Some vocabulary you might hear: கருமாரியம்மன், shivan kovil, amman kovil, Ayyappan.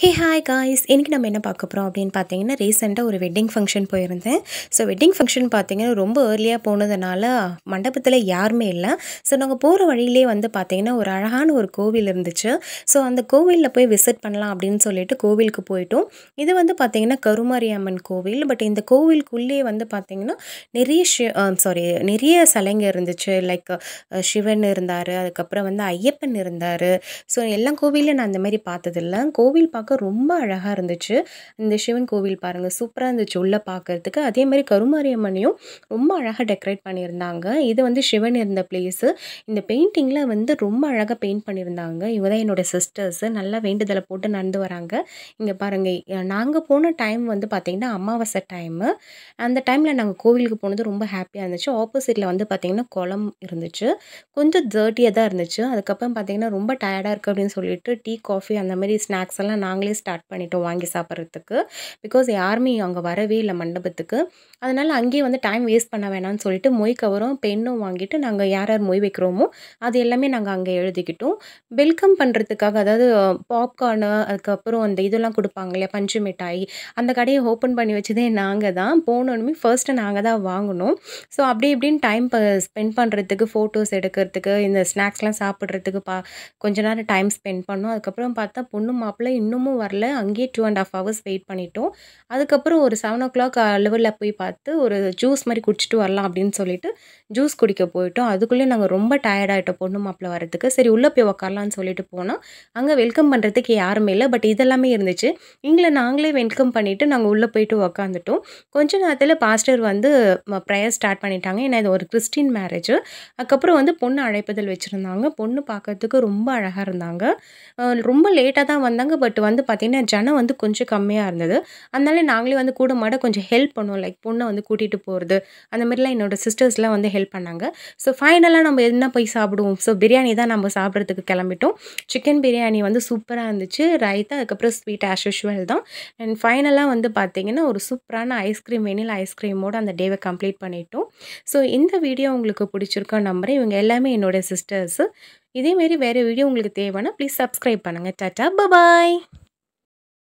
Hey hi guys, இன்னைக்கு நம்ம என்ன பார்க்க போறோம் அப்படினு பாத்தீங்கன்னா ரீசன்ட்டா ஒரு வெட்டிங் ஃபங்க்ஷன் போய் இருந்தேன். சோ வெட்டிங் ஃபங்க்ஷன் பாத்தீங்கன்னா ரொம்ப early-ஆ போனதனால மண்டபத்துல யாருமே இல்ல. சோ நாங்க போற வழியிலே வந்து பாத்தீங்கன்னா ஒரு அழகான ஒரு கோவில் இருந்துச்சு. சோ அந்த கோவில்ல போய் விசிட் பண்ணலாம் அப்படினு சொல்லிட்டு கோவிலுக்கு போய்ட்டோம். இது வந்து பாத்தீங்கன்னா கருமாரியம்மன் கோவில். பட் இந்த கோவிலுக்குள்ளே வந்து பாத்தீங்கன்னா நிறைய சிலைங்க இருந்துச்சு. லைக் சிவன் இருந்தாரு, அதுக்கு அப்புறம் வந்து ஐயப்பன் இருந்தாரு. சோ எல்லா கோவிலையும் நான் அந்த மாதிரி பார்த்தது இல்ல. கோவில் ரொம்ப அழகா இருந்துச்சு. இந்த சிவன் கோவில் பாருங்க, சூப்பரா இருந்துச்சு உள்ள பார்க்கிறதுக்கு. அதே மாதிரி கருமாரியம்மனையும் ரொம்ப அழகா டெக்கரேட் பண்ணியிருந்தாங்க. இது வந்து சிவன் இருந்த பிளேஸ். இந்த பெயிண்டிங்ல வந்து ரொம்ப அழகா பெயிண்ட் பண்ணியிருந்தாங்க. இவங்க தான் என்னோட சிஸ்டர்ஸ். நல்லா வேண்டுதலை போட்டு நடந்து வராங்க. இங்க பாருங்க, நாங்க போன டைம் வந்து பாத்தீங்கன்னா அமாவாசை டைம். அந்த டைம்ல நாங்க கோவிலுக்கு போனது ரொம்ப ஹாப்பியா இருந்துச்சு. ஆப்போசிட்ல வந்து பாத்தீங்கன்னா குளம் இருந்துச்சு. கொஞ்சம் டர்ட்டியா தான் இருந்துச்சு. அதுக்கப்புறம் பாத்தீங்கன்னா ரொம்ப டயர்டா இருக்கு அப்படின்னு சொல்லிட்டு டீ காஃபி அந்த மாதிரி ஸ்நாக்ஸ் எல்லாம் நாங்களே ஸ்டார்ட் பண்ணிட்டோம் வாங்கி சாப்பிட்றதுக்கு. பிகாஸ் யாருமே அங்கே வரவே இல்லை மண்டபத்துக்கு. அதனால் அங்கேயே வந்து டைம் வேஸ்ட் பண்ண வேணாம்னு சொல்லிட்டு மொய் கவரும் பெண்ணும் வாங்கிட்டு நாங்கள் யார் யார் மொய் வைக்கிறோமோ அது எல்லாமே நாங்கள் அங்கே எழுதிக்கிட்டோம். வெல்கம் பண்ணுறதுக்காக, அதாவது பாப்கார்னு அதுக்கப்புறம் அந்த இதெல்லாம் கொடுப்பாங்க இல்லையா, பஞ்சு மிட்டாய். அந்த கடையை ஓப்பன் பண்ணி வச்சதே நாங்கள் தான். போனோன்னு ஃபர்ஸ்ட்டு நாங்கள் தான் வாங்கணும். ஸோ அப்படி இப்படின்னு டைம் ஸ்பெண்ட் பண்ணுறதுக்கு, ஃபோட்டோஸ் எடுக்கிறதுக்கு, இந்த ஸ்நாக்ஸ்லாம் சாப்பிட்றதுக்கு கொஞ்ச நேரம் டைம் ஸ்பெண்ட் பண்ணோம். அதுக்கப்புறம் பார்த்தா பொண்ணு மாப்பிள்ளை இன்னமும் வரல. அங்கேயே 2.5 hours வெயிட் பண்ணிட்டோம். அதுக்கப்புறம் ஒரு 7 o'clock லெவலில் போய் பார்த்து ஒரு ஜூஸ் மாதிரி குடிச்சிட்டு வரலாம் அப்படின்னு சொல்லிட்டு ஜூஸ் குடிக்க போயிட்டோம். அதுக்குள்ளேயே நாங்கள் ரொம்ப டயர்டாகிட்டோம் பொண்ணு மாப்பிள்ளை வரதுக்கு. சரி உள்ளே போய் உக்காரலான்னு சொல்லிட்டு போனால் அங்கே வெல்கம் பண்ணுறதுக்கு யாருமே இல்லை. பட் இதெல்லாமே இருந்துச்சு. இங்கே நாங்களே வெல்கம் பண்ணிவிட்டு நாங்கள் உள்ளே போயிட்டு உக்காந்துட்டோம். கொஞ்ச நேரத்தில் பாஸ்டர் வந்து ப்ரேயர் ஸ்டார்ட் பண்ணிட்டாங்க. ஏன்னா இது ஒரு கிறிஸ்டின் மேரேஜ். அதுக்கப்புறம் வந்து பொண்ணு அழைப்புதல் வச்சுருந்தாங்க. பொண்ணு பார்க்கறதுக்கு ரொம்ப அழகாக இருந்தாங்க. ரொம்ப லேட்டாக தான் வந்தாங்க. பட் வந்து பார்த்தீங்கன்னா ஜனம் வந்து கொஞ்சம் கம்மியாக இருந்தது. அதனால நாங்களே வந்து கூட மாட கொஞ்சம் ஹெல்ப் பண்ணுவோம். லைக் பொண்ணை வந்து கூட்டிகிட்டு போகிறது அந்த மாதிரிலாம் என்னோடய சிஸ்டர்ஸ்லாம் வந்து ஹெல்ப் பண்ணாங்க. ஸோ ஃபைனலாக நம்ம என்ன போய் சாப்பிடுவோம். ஸோ பிரியாணி தான் நம்ம சாப்பிட்றதுக்கு கிளம்பிட்டோம். சிக்கன் பிரியாணி வந்து சூப்பராக இருந்துச்சு. ரைத்தா, அதுக்கப்புறம் ஸ்வீட் ஆஸ் யூஷுவல் தான். அண்ட் ஃபைனலாக வந்து பார்த்தீங்கன்னா ஒரு சூப்பரான ஐஸ்கிரீம், வெனிலா ஐஸ்கிரீமோடு அந்த டேவை கம்ப்ளீட் பண்ணிட்டோம். ஸோ இந்த வீடியோ உங்களுக்கு பிடிச்சிருக்கா நம்புகிறேன். இவங்க எல்லாமே என்னோடய சிஸ்டர்ஸு. இதேமாரி வேறு வீடியோ உங்களுக்கு தேவைன்னா ப்ளீஸ் சப்ஸ்கிரைப் பண்ணுங்கள். டாட்டா, பாய்.